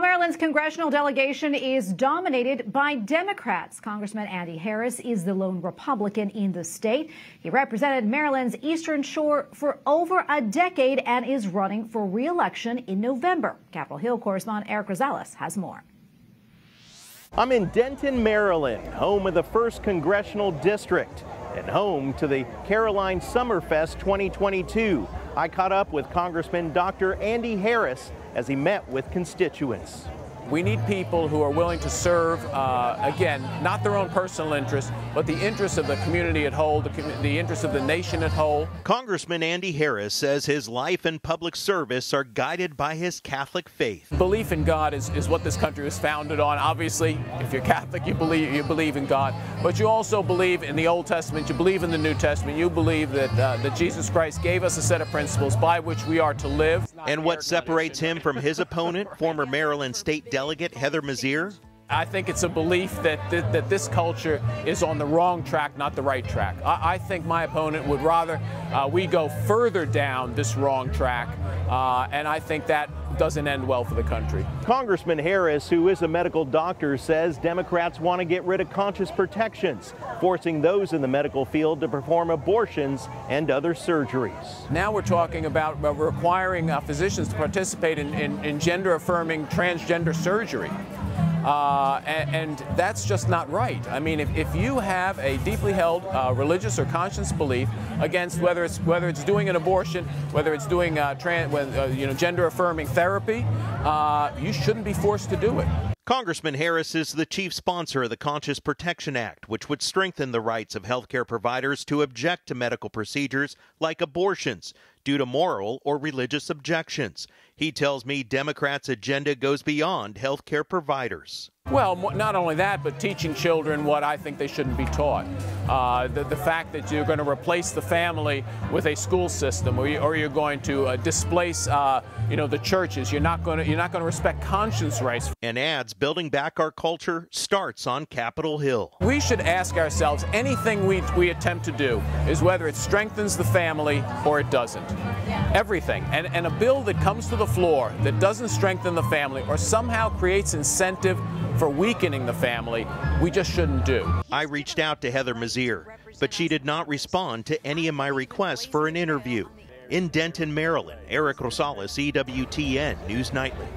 Maryland's congressional delegation is dominated by Democrats. Congressman Andy Harris is the lone Republican in the state. He represented Maryland's Eastern Shore for over a decade and is running for re-election in November. Capitol Hill correspondent Eric Rosales has more. I'm in Denton, Maryland, home of the 1st Congressional District and home to the Caroline Summerfest 2022. I caught up with Congressman Dr. Andy Harris as he met with constituents. We need people who are willing to serve, again, not their own personal interests, but the interests of the community at whole, the interests of the nation at whole. Congressman Andy Harris says his life and public service are guided by his Catholic faith. Belief in God is what this country was founded on. Obviously, if you're Catholic, you believe in God, but you also believe in the Old Testament, you believe in the New Testament, you believe that Jesus Christ gave us a set of principles by which we are to live. And what separates him from his opponent, former Maryland State Delegate Heather Mazier? I think it's a belief that this culture is on the wrong track, not the right track. I think my opponent would rather we go further down this wrong track, and I think that doesn't end well for the country. Congressman Harris, who is a medical doctor, says Democrats want to get rid of conscience protections, forcing those in the medical field to perform abortions and other surgeries. Now we're talking about requiring physicians to participate in gender-affirming transgender surgery. And that's just not right. I mean, if you have a deeply held religious or conscience belief against whether it's doing an abortion, whether it's doing gender affirming therapy, you shouldn't be forced to do it. Congressman Harris is the chief sponsor of the Conscience Protection Act, which would strengthen the rights of healthcare providers to object to medical procedures like abortions due to moral or religious objections. He tells me Democrats' agenda goes beyond healthcare providers. Well, not only that, but teaching children what I think they shouldn't be taught. The fact that you're going to replace the family with a school system, or you're going to displace, the churches. You're not going to respect conscience rights. And adds, building back our culture starts on Capitol Hill. We should ask ourselves, anything we attempt to do is whether it strengthens the family or it doesn't. Everything. And a bill that comes to the floor that doesn't strengthen the family or somehow creates incentive for weakening the family, we just shouldn't do. I reached out to Heather Mazier, but she did not respond to any of my requests for an interview. In Denton, Maryland, Eric Rosales, EWTN News Nightly.